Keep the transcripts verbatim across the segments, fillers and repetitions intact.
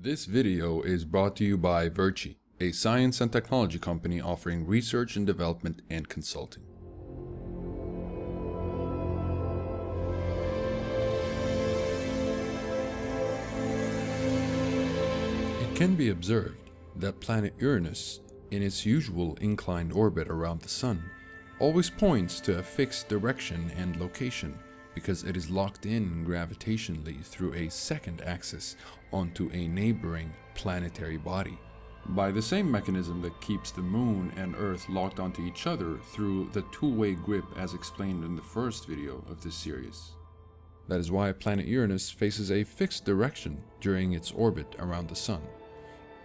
This video is brought to you by VIRCI, a science and technology company offering research and development and consulting. It can be observed that planet Uranus, in its usual inclined orbit around the Sun, always points to a fixed direction and location, because it is locked in gravitationally through a second axis onto a neighboring planetary body. By the same mechanism that keeps the Moon and Earth locked onto each other through the two-way grip as explained in the first video of this series. That is why planet Uranus faces a fixed direction during its orbit around the Sun.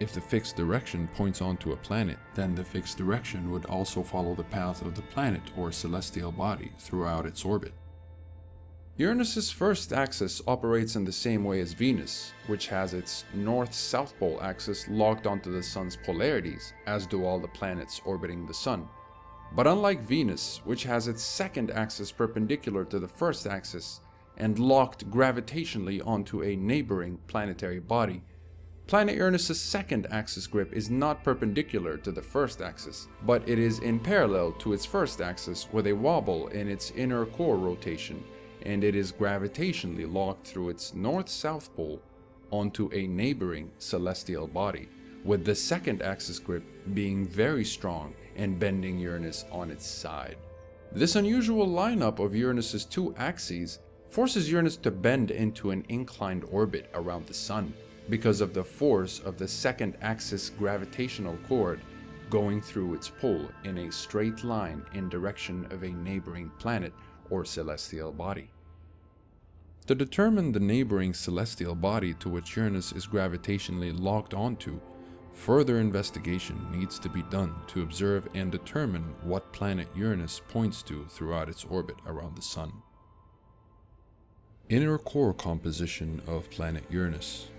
If the fixed direction points onto a planet, then the fixed direction would also follow the path of the planet or celestial body throughout its orbit. Uranus's first axis operates in the same way as Venus, which has its north-south pole axis locked onto the Sun's polarities, as do all the planets orbiting the Sun. But unlike Venus, which has its second axis perpendicular to the first axis and locked gravitationally onto a neighboring planetary body, planet Uranus's second axis grip is not perpendicular to the first axis, but it is in parallel to its first axis with a wobble in its inner core rotation, and it is gravitationally locked through its north-south pole onto a neighboring celestial body, with the second axis grip being very strong and bending Uranus on its side. This unusual lineup of Uranus's two axes forces Uranus to bend into an inclined orbit around the Sun because of the force of the second axis gravitational cord going through its pole in a straight line in direction of a neighboring planet or celestial body. To determine the neighboring celestial body to which Uranus is gravitationally locked onto, further investigation needs to be done to observe and determine what planet Uranus points to throughout its orbit around the Sun. Inner core composition of planet Uranus.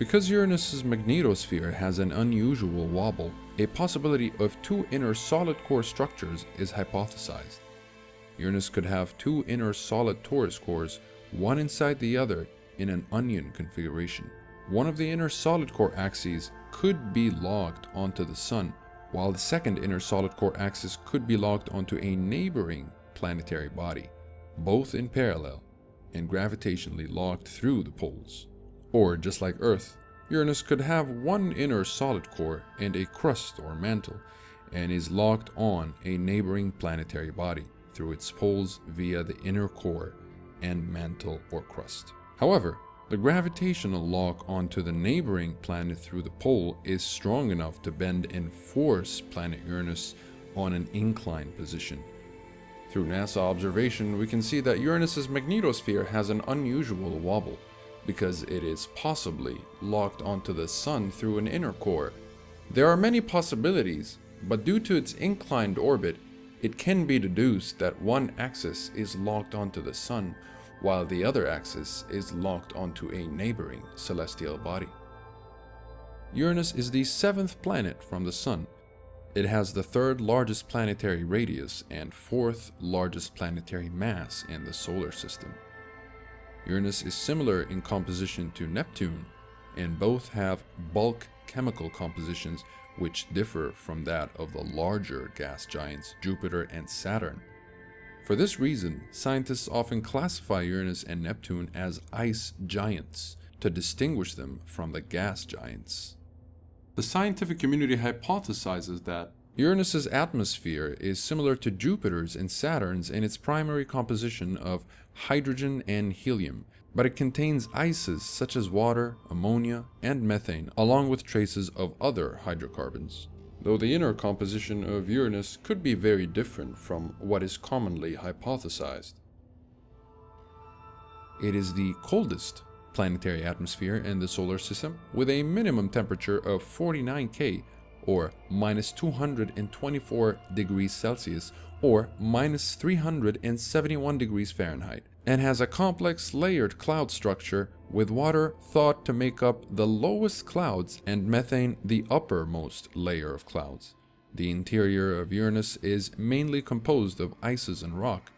Because Uranus's magnetosphere has an unusual wobble, a possibility of two inner solid core structures is hypothesized. Uranus could have two inner solid torus cores, one inside the other in an onion configuration. One of the inner solid core axes could be locked onto the Sun, while the second inner solid core axis could be locked onto a neighboring planetary body, both in parallel and gravitationally locked through the poles. Or, just like Earth, Uranus could have one inner solid core and a crust or mantle, and is locked on a neighboring planetary body through its poles via the inner core and mantle or crust. However, the gravitational lock onto the neighboring planet through the pole is strong enough to bend and force planet Uranus on an inclined position. Through NASA observation, we can see that Uranus's magnetosphere has an unusual wobble because it is possibly locked onto the Sun through an inner core. There are many possibilities, but due to its inclined orbit, it can be deduced that one axis is locked onto the Sun, while the other axis is locked onto a neighboring celestial body. Uranus is the seventh planet from the Sun. It has the third largest planetary radius and fourth largest planetary mass in the solar system. Uranus is similar in composition to Neptune, and both have bulk chemical compositions which differ from that of the larger gas giants Jupiter and Saturn. For this reason, scientists often classify Uranus and Neptune as ice giants to distinguish them from the gas giants. The scientific community hypothesizes that Uranus's atmosphere is similar to Jupiter's and Saturn's in its primary composition of hydrogen and helium, but it contains ices such as water, ammonia, and methane, along with traces of other hydrocarbons. Though the inner composition of Uranus could be very different from what is commonly hypothesized. It is the coldest planetary atmosphere in the solar system, with a minimum temperature of forty-nine K or minus two hundred twenty-four degrees Celsius or minus three hundred seventy-one degrees Fahrenheit, and has a complex layered cloud structure, with water thought to make up the lowest clouds and methane the uppermost layer of clouds. The interior of Uranus is mainly composed of ices and rock.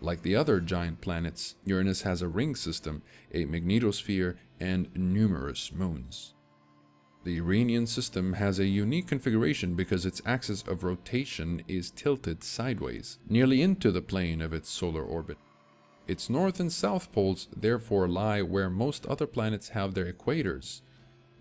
Like the other giant planets, Uranus has a ring system, a magnetosphere, and numerous moons. The Iranian system has a unique configuration because its axis of rotation is tilted sideways, nearly into the plane of its solar orbit. Its north and south poles therefore lie where most other planets have their equators.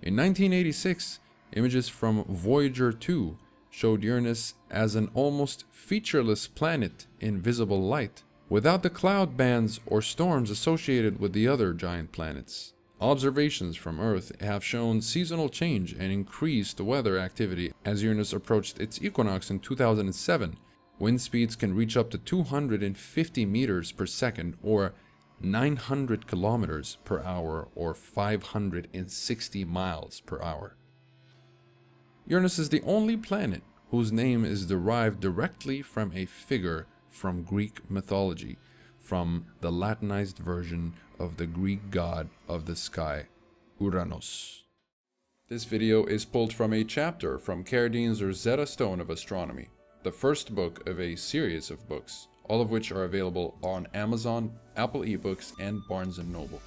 In nineteen eighty-six, images from Voyager two showed Uranus as an almost featureless planet in visible light, without the cloud bands or storms associated with the other giant planets. Observations from Earth have shown seasonal change and increased weather activity as Uranus approached its equinox in two thousand seven. Wind speeds can reach up to two hundred fifty meters per second or nine hundred kilometers per hour or five hundred sixty miles per hour. Uranus is the only planet whose name is derived directly from a figure from Greek mythology, from the Latinized version of the Greek god of the sky, Uranos. This video is pulled from a chapter from Keredine's Rosetta Stone of Astronomy, the first book of a series of books, all of which are available on Amazon, Apple eBooks, and Barnes and Noble.